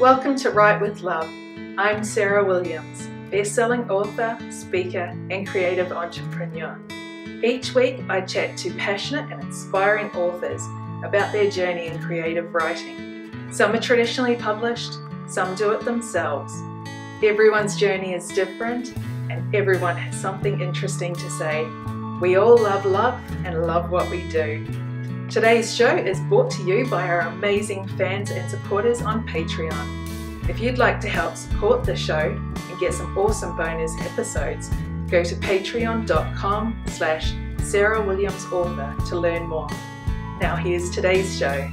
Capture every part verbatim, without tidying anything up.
Welcome to Write With Love. I'm Sarah Williams, best-selling author, speaker and creative entrepreneur. Each week I chat to passionate and inspiring authors about their journey in creative writing. Some are traditionally published, some do it themselves. Everyone's journey is different and everyone has something interesting to say. We all love love and love what we do. Today's show is brought to you by our amazing fans and supporters on Patreon. If you'd like to help support the show and get some awesome bonus episodes, go to patreon.com slash Sarah Williams Author to learn more. Now here's today's show.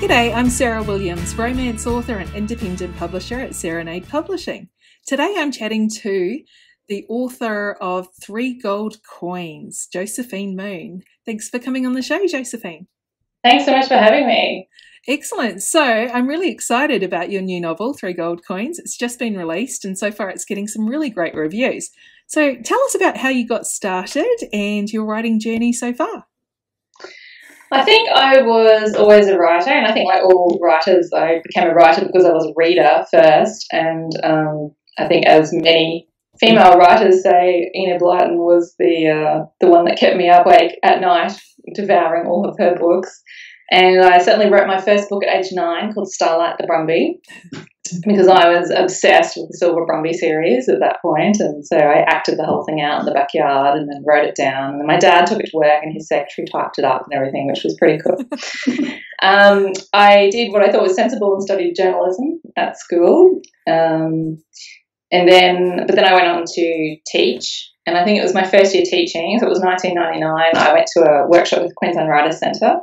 G'day, I'm Sarah Williams, romance author and independent publisher at Serenade Publishing. Today I'm chatting to the author of Three Gold Coins, Josephine Moon. Thanks for coming on the show, Josephine. Thanks so much for having me. Excellent. So I'm really excited about your new novel, Three Gold Coins. It's just been released and so far it's getting some really great reviews. So tell us about how you got started and your writing journey so far. I think I was always a writer, and I think like all writers, I became a writer because I was a reader first, and um, I think as many female writers say, Enid Blyton was the uh, the one that kept me awake at night, devouring all of her books. And I certainly wrote my first book at age nine, called Starlight the Brumby, because I was obsessed with the Silver Brumby series at that point. And so I acted the whole thing out in the backyard and then wrote it down. And my dad took it to work and his secretary typed it up and everything, which was pretty cool. um, I did what I thought was sensible and studied journalism at school. Um And then, but then I went on to teach, and I think it was my first year teaching, so it was nineteen ninety-nine, I went to a workshop with the Queensland Writers Centre,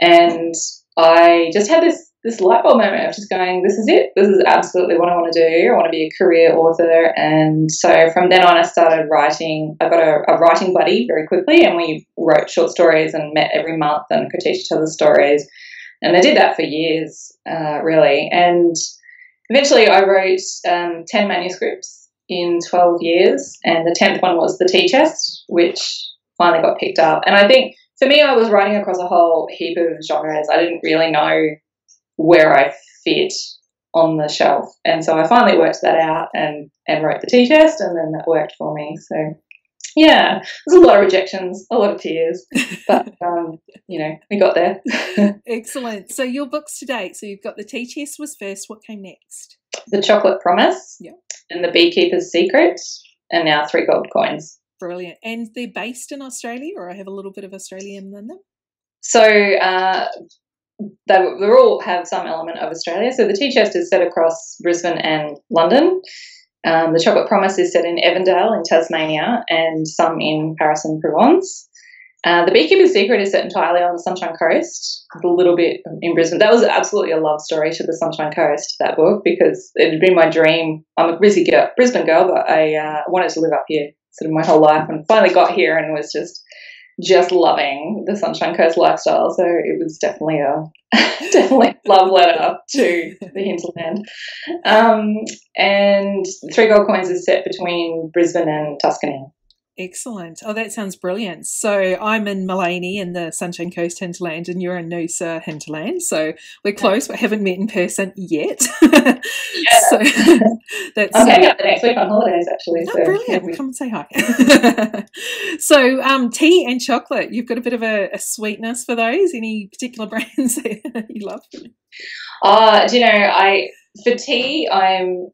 and I just had this, this light bulb moment of just going, this is it, this is absolutely what I want to do, I want to be a career author. And so from then on I started writing. I got a, a writing buddy very quickly, and we wrote short stories and met every month and could teach each other stories, and I did that for years uh, really. And eventually I wrote um, ten manuscripts in twelve years, and the tenth one was The Tea Chest, which finally got picked up. And I think for me I was writing across a whole heap of genres. I didn't really know where I fit on the shelf, and so I finally worked that out and, and wrote The Tea Chest, and then that worked for me. So yeah, there's a lot of rejections, a lot of tears, but, um, you know, we got there. Excellent. So your books to date, so you've got The Tea Chest was first. What came next? The Chocolate Promise, yeah, and The Beekeeper's Secret, and now Three Gold Coins. Brilliant. And they're based in Australia, or I have a little bit of Australian in them? So uh, they, they all have some element of Australia. So The Tea Chest is set across Brisbane and London. Um, the Chocolate Promise is set in Evandale in Tasmania, and some in Paris and Provence. Uh, the Beekeeper's Secret is set entirely on the Sunshine Coast, a little bit in Brisbane. That was absolutely a love story to the Sunshine Coast, that book, because it had been my dream. I'm a Brisbane girl, Brisbane girl but I uh, wanted to live up here sort of my whole life, and finally got here and was just just loving the Sunshine Coast lifestyle. So it was definitely a definitely a love letter to the hinterland. Um, and Three Gold Coins is set between Brisbane and Tuscany. Excellent. Oh, that sounds brilliant. So I'm in Mullaney in the Sunshine Coast hinterland, and you're in Noosa hinterland. So we're close, but haven't met in person yet. Yeah. So that's I'm going up the next week on holidays, actually. Oh, so brilliant. Yeah. Come and say hi. So um, tea and chocolate, you've got a bit of a, a sweetness for those. Any particular brands that you love? Uh, do you know, I for tea, I'm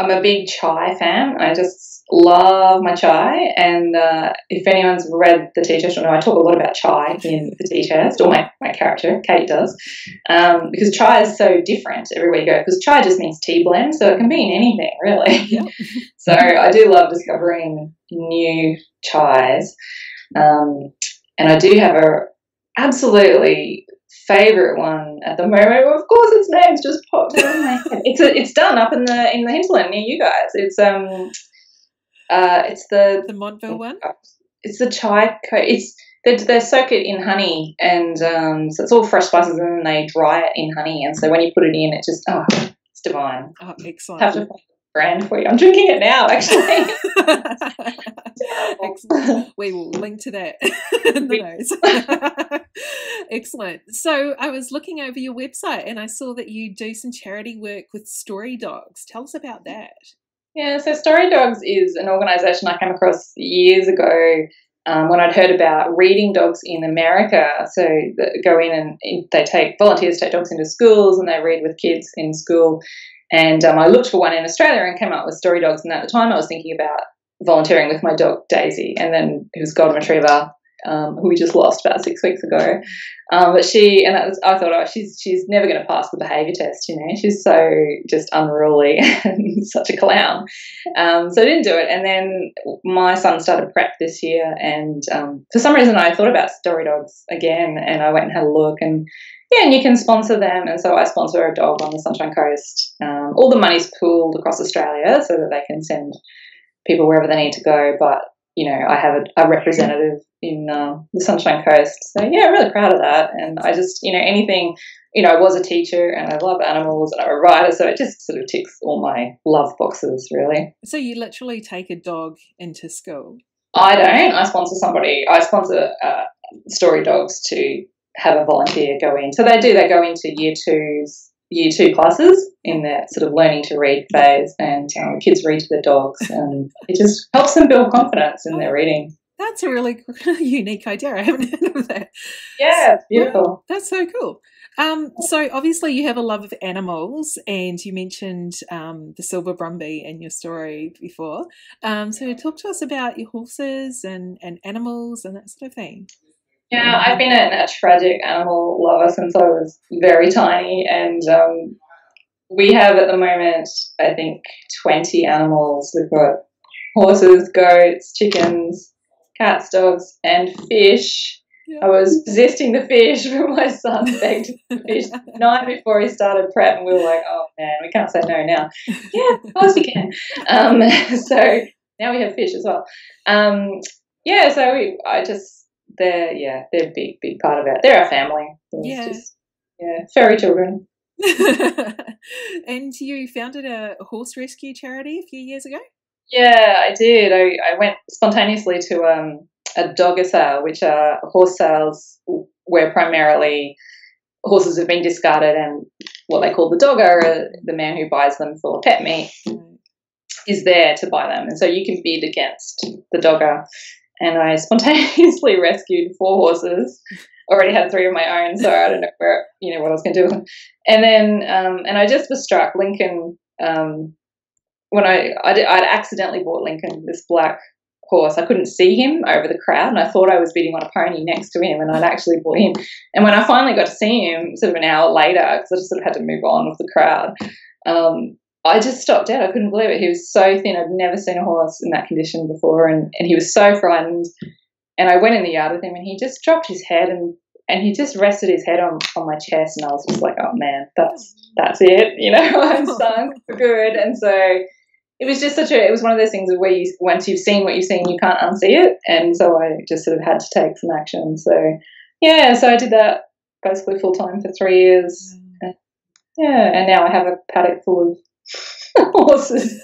I'm a big chai fan. I just love my chai, and uh, if anyone's read The Tea Chest, you'll know I talk a lot about chai in The Tea Chest, or my, my character, Kate, does, um, because chai is so different everywhere you go, because chai just means tea blend, so it can mean anything, really. Yep. So I do love discovering new chais, um, and I do have a absolutely favourite one at the moment. Well, of course, its name's just popped out of my head. It's a, it's done up in the in the hinterland near you guys. It's um, uh, it's the the Montville one. It's the chai. Co it's they they soak it in honey, and um, so it's all fresh spices, and then they dry it in honey, and so when you put it in, it just oh, it's divine. Oh, excellent. Have to brand for you. I'm drinking it now, actually. We will link to that in the notes. Excellent. So I was looking over your website and I saw that you do some charity work with Story Dogs. Tell us about that. Yeah, so Story Dogs is an organisation I came across years ago um, when I'd heard about reading dogs in America. So they go in and in, they take volunteers take dogs into schools and they read with kids in school. And um, I looked for one in Australia and came up with Story Dogs. And at the time I was thinking about volunteering with my dog, Daisy, and then who's Golden Retriever, um, who we just lost about six weeks ago. Um, but she, and that was, I thought, oh, she's she's never going to pass the behaviour test, you know. She's so just unruly and such a clown. Um, so I didn't do it. And then my son started prep this year. And um, for some reason I thought about Story Dogs again and I went and had a look and, yeah, and you can sponsor them. And so I sponsor a dog on the Sunshine Coast. Um, all the money's pooled across Australia so that they can send people wherever they need to go. But, you know, I have a, a representative in uh, the Sunshine Coast. So, yeah, I'm really proud of that. And I just, you know, anything, you know, I was a teacher and I love animals and I'm a writer. So it just sort of ticks all my love boxes, really. So you literally take a dog into school? I don't. I sponsor somebody. I sponsor uh, Story Dogs to have a volunteer go in. So they do, they go into year twos, year two classes in that sort of learning to read phase, and um, the kids read to the dogs and it just helps them build confidence in their reading. That's a really unique idea. I haven't heard of that. Yeah, it's beautiful. Wow, that's so cool. Um, so obviously you have a love of animals and you mentioned um, the Silver Brumby in your story before. Um, so talk to us about your horses and, and animals and that sort of thing. Yeah, I've been a, a tragic animal lover since I was very tiny, and um, we have at the moment, I think, twenty animals. We've got horses, goats, chickens, cats, dogs, and fish. Yeah. I was possessing the fish when my son begged the fish the night before he started prep, and we were like, oh, man, we can't say no now. Yeah, of course we can. Um, so now we have fish as well. Um, yeah, so we, I just... They're, yeah, they're a big, big part of it. They're our family. Yeah. Just, yeah, fairy children. And you founded a horse rescue charity a few years ago? Yeah, I did. I, I went spontaneously to um, a dogger sale, which are horse sales where primarily horses have been discarded and what they call the dogger, the man who buys them for pet meat, mm. is there to buy them. And so you can bid against the dogger. And I spontaneously rescued four horses. Already had three of my own, so I don't know where, you know, what I was going to do with them. And then, um, and I just was struck. Lincoln, um, when I, I did, I'd accidentally bought Lincoln, this black horse. I couldn't see him over the crowd, and I thought I was bidding on a pony next to him, and I'd actually bought him. And when I finally got to see him, sort of an hour later, because I just sort of had to move on with the crowd, um, I just stopped dead. I couldn't believe it. He was so thin. I'd never seen a horse in that condition before, and, and he was so frightened. And I went in the yard with him, and he just dropped his head, and, and he just rested his head on, on my chest, and I was just like, oh, man, that's that's it. You know, I'm sunk for good. And so it was just such a – it was one of those things where you, once you've seen what you've seen, you can't unsee it. And so I just sort of had to take some action. So, yeah, so I did that basically full-time for three years. Mm. Yeah, and now I have a paddock full of – horses.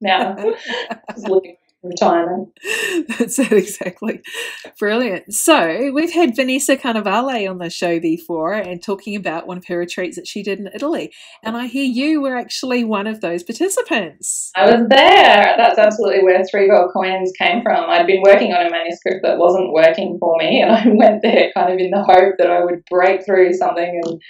Now, just looking for retirement. That's it, exactly. Brilliant. So we've had Vanessa Canavale on the show before and talking about one of her retreats that she did in Italy. And I hear you were actually one of those participants. I was there. That's absolutely where Three Gold Coins came from. I'd been working on a manuscript that wasn't working for me, and I went there kind of in the hope that I would break through something and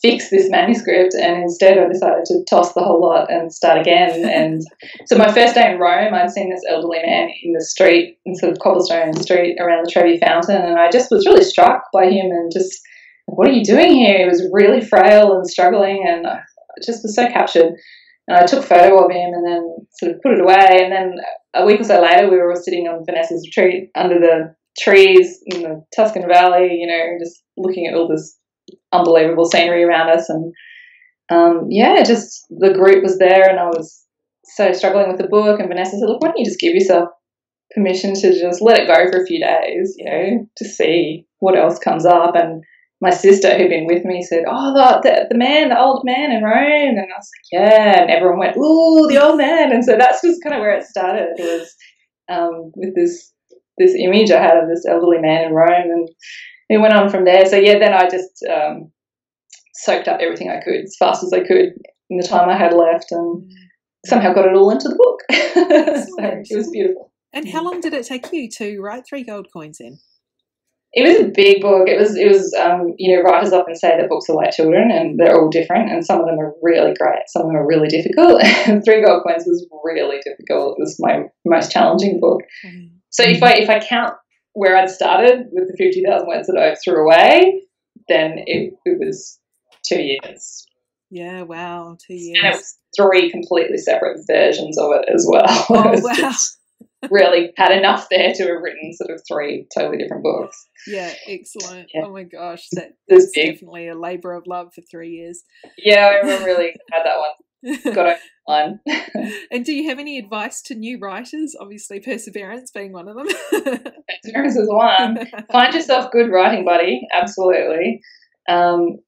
fix this manuscript, and instead I decided to toss the whole lot and start again. And so my first day in Rome, I'd seen this elderly man in the street, in sort of cobblestone street around the Trevi Fountain, and I just was really struck by him and just, what are you doing here? He was really frail and struggling, and I just was so captured. And I took a photo of him and then sort of put it away, and then a week or so later we were all sitting on Vanessa's retreat under the trees in the Tuscan Valley, you know, just looking at all this unbelievable scenery around us. And um yeah, just the group was there, and I was so struggling with the book, and Vanessa said, look, why don't you just give yourself permission to just let it go for a few days, you know, to see what else comes up. And my sister who'd been with me said, oh, the, the, the man, the old man in Rome. And I was like, yeah. And everyone went, ooh, the old man. And so that's just kind of where it started. It was um, with this this image I had of this elderly man in Rome. And it went on from there. So, yeah, then I just um, soaked up everything I could as fast as I could in the time I had left and somehow got it all into the book. So it was beautiful. And how long did it take you to write Three Gold Coins in? It was a big book. It was, it was. Um, you know, writers often say that books are like children and they're all different, and some of them are really great, some of them are really difficult. And Three Gold Coins was really difficult. It was my most challenging book. Mm. So if I if I count where I'd started with the fifty thousand words that I threw away, then it, it was two years. Yeah, wow, two years. And it was three completely separate versions of it as well. Oh, wow. Just, really had enough there to have written sort of three totally different books. Yeah, excellent. Yeah. Oh my gosh, that, that's big. Definitely a labour of love for three years. Yeah, I'm really glad that one got over the line. And do you have any advice to new writers? Obviously, perseverance being one of them. Perseverance is one. Find yourself good writing buddy. Absolutely. Um,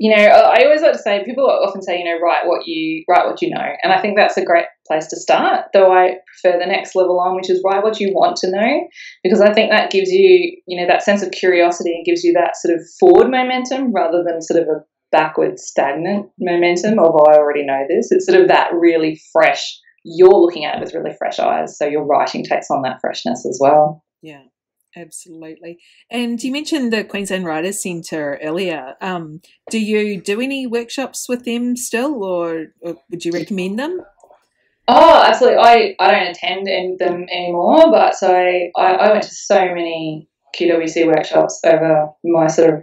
you know, I always like to say, people often say, you know, write what you write what you know, and I think that's a great place to start, though I prefer the next level on, which is write what you want to know, because I think that gives you, you know, that sense of curiosity and gives you that sort of forward momentum rather than sort of a backward stagnant momentum, although I already know this. It's sort of that really fresh, you're looking at it with really fresh eyes, so your writing takes on that freshness as well. Yeah, absolutely. And you mentioned the Queensland Writers Centre earlier. Um, do you do any workshops with them still, or, or would you recommend them? Oh, absolutely. I, I don't attend any, them anymore, but so I, I went to so many Q W C workshops over my sort of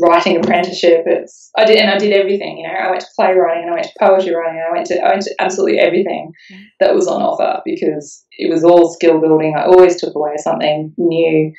writing apprenticeship. It's I did and I did everything, you know. I went to playwriting and I went to poetry writing. I went to I went to absolutely everything that was on offer, because it was all skill building. I always took away something new,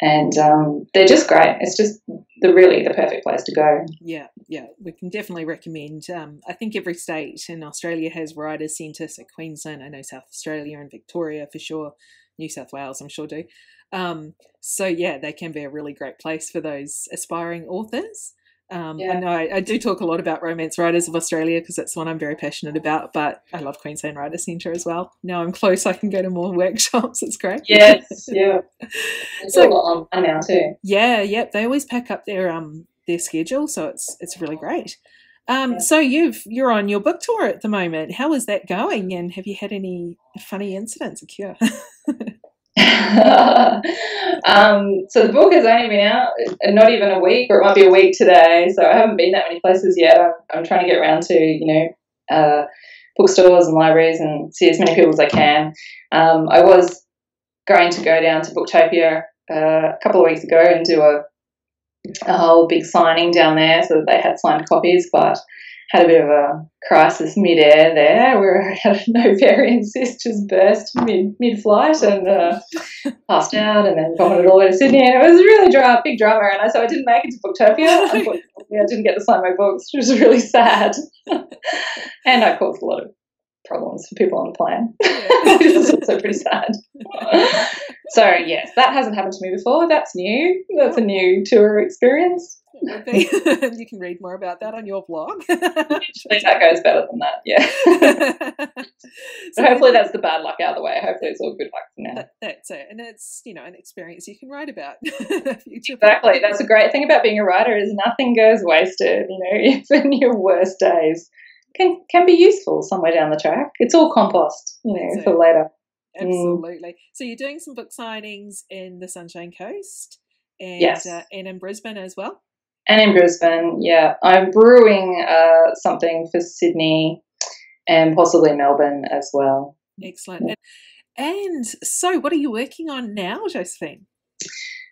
and um, they're just great. It's just the really the perfect place to go. Yeah, yeah, we can definitely recommend. Um, I think every state in Australia has writers' centres. So Queensland, I know South Australia and Victoria for sure. New South Wales, I'm sure do. Um, so, yeah, they can be a really great place for those aspiring authors. Um, yeah. I know I, I do talk a lot about Romance Writers of Australia because that's one I'm very passionate about, but I love Queensland Writers Centre as well. Now I'm close, I can go to more workshops. It's great. Yes, yeah. So, on I now too. Yeah, yeah. They always pack up their um their schedule, so it's it's really great. Um, yeah. So you've you're on your book tour at the moment. How is that going? And have you had any funny incidents occur? um, so the book has only been out not even a week, or it might be a week today. So I haven't been that many places yet. I'm, I'm trying to get around to, you know, uh, bookstores and libraries and see as many people as I can. Um, I was going to go down to Booktopia uh, a couple of weeks ago and do a a whole big signing down there, so that they had signed copies, but had a bit of a crisis mid-air there where a Novarian cyst just burst mid, mid-flight and uh, passed out and then vomited all over to Sydney, and it was really dra big drama, and I, so I didn't make it to Booktopia. Unfortunately, I didn't get to sign my books, which was really sad. And I caused a lot of problems for people on the plane. It was also pretty sad. So, yes, that hasn't happened to me before. That's new. That's a new tour experience. You can read more about that on your blog. Usually that goes better than that, yeah. So hopefully that's the bad luck out of the way. Hopefully it's all good luck for now. That, that's it. And it's, you know, an experience you can write about. Exactly. That's a great thing about being a writer is nothing goes wasted, you know, even your worst days can can be useful somewhere down the track. It's all compost, you know, so, for later. Absolutely. Mm. So you're doing some book signings in the Sunshine Coast and yes. uh, and in Brisbane as well? And in Brisbane, yeah. I'm brewing uh, something for Sydney and possibly Melbourne as well. Excellent. Yeah. And so what are you working on now, Josephine?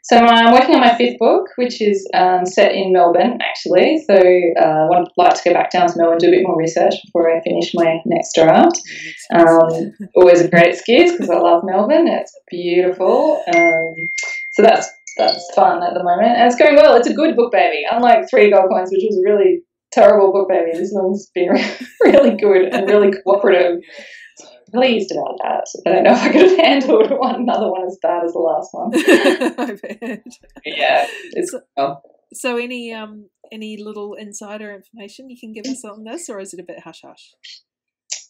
So I'm working on my fifth book, which is um, set in Melbourne, actually. So uh, I would like to go back down to Melbourne, do a bit more research before I finish my next draft. Um, always a great excuse because I love Melbourne. It's beautiful. Um, so that's that's fun at the moment. And it's going well. It's a good book, baby. Unlike Three Gold Coins, which was a really terrible book, baby, this one's been really good and really cooperative. Pleased about that. I don't know if I could have handled one another one as bad as the last one. I bet. Yeah. It's, so, well. So any um any little insider information you can give us on this, or is it a bit hush-hush?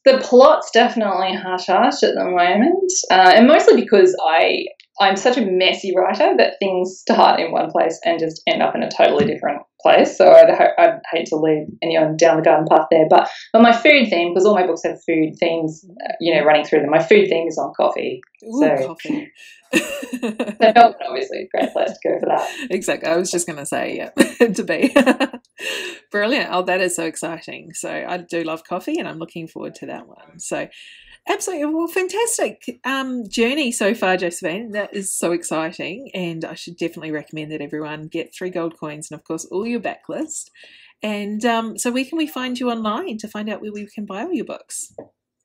The plot's definitely hush-hush at the moment, uh, and mostly because I, I'm such a messy writer that things start in one place and just end up in a totally different place, so I'd, I'd hate to lead anyone down the garden path there. But, but my food theme, because all my books have food themes, you know, running through them, my food theme is on coffee. Ooh, so, coffee. So Melbourne, obviously, great place to go for that. Exactly. I was just going to say, yeah, to be. Brilliant. Oh, that is so exciting. So I do love coffee, and I'm looking forward to that one. So absolutely. Well, fantastic um, journey so far, Josephine. That is so exciting, and I should definitely recommend that everyone get Three Gold Coins and, of course, all your backlist. And um, so where can we find you online to find out where we can buy all your books?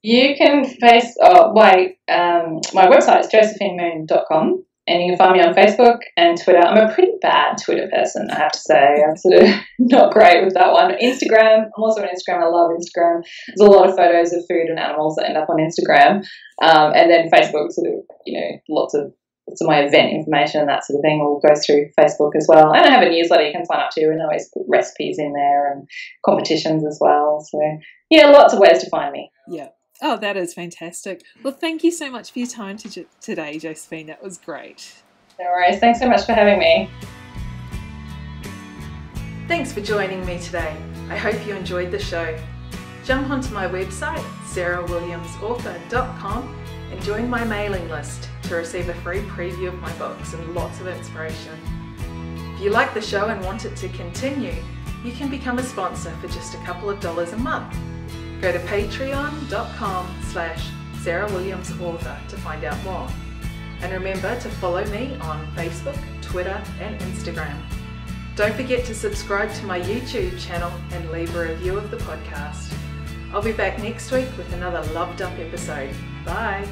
You can face oh, my, um, my website is Josephine Moon dot com. And you can find me on Facebook and Twitter. I'm a pretty bad Twitter person, I have to say. I'm sort of not great with that one. Instagram, I'm also on Instagram. I love Instagram. There's a lot of photos of food and animals that end up on Instagram. Um, and then Facebook, sort of, you know, lots of, lots of my event information and that sort of thing all goes through Facebook as well. And I have a newsletter you can sign up to, and I always put recipes in there and competitions as well. So, yeah, lots of ways to find me. Yeah. Oh, that is fantastic. Well, thank you so much for your time to today, Josephine. That was great. No worries. Thanks so much for having me. Thanks for joining me today. I hope you enjoyed the show. Jump onto my website, sarah williams author dot com, and join my mailing list to receive a free preview of my books and lots of inspiration. If you like the show and want it to continue, you can become a sponsor for just a couple of dollars a month. Go to patreon dot com slash sarah williams author to find out more. And remember to follow me on Facebook, Twitter and Instagram. Don't forget to subscribe to my YouTube channel and leave a review of the podcast. I'll be back next week with another loved up episode. Bye!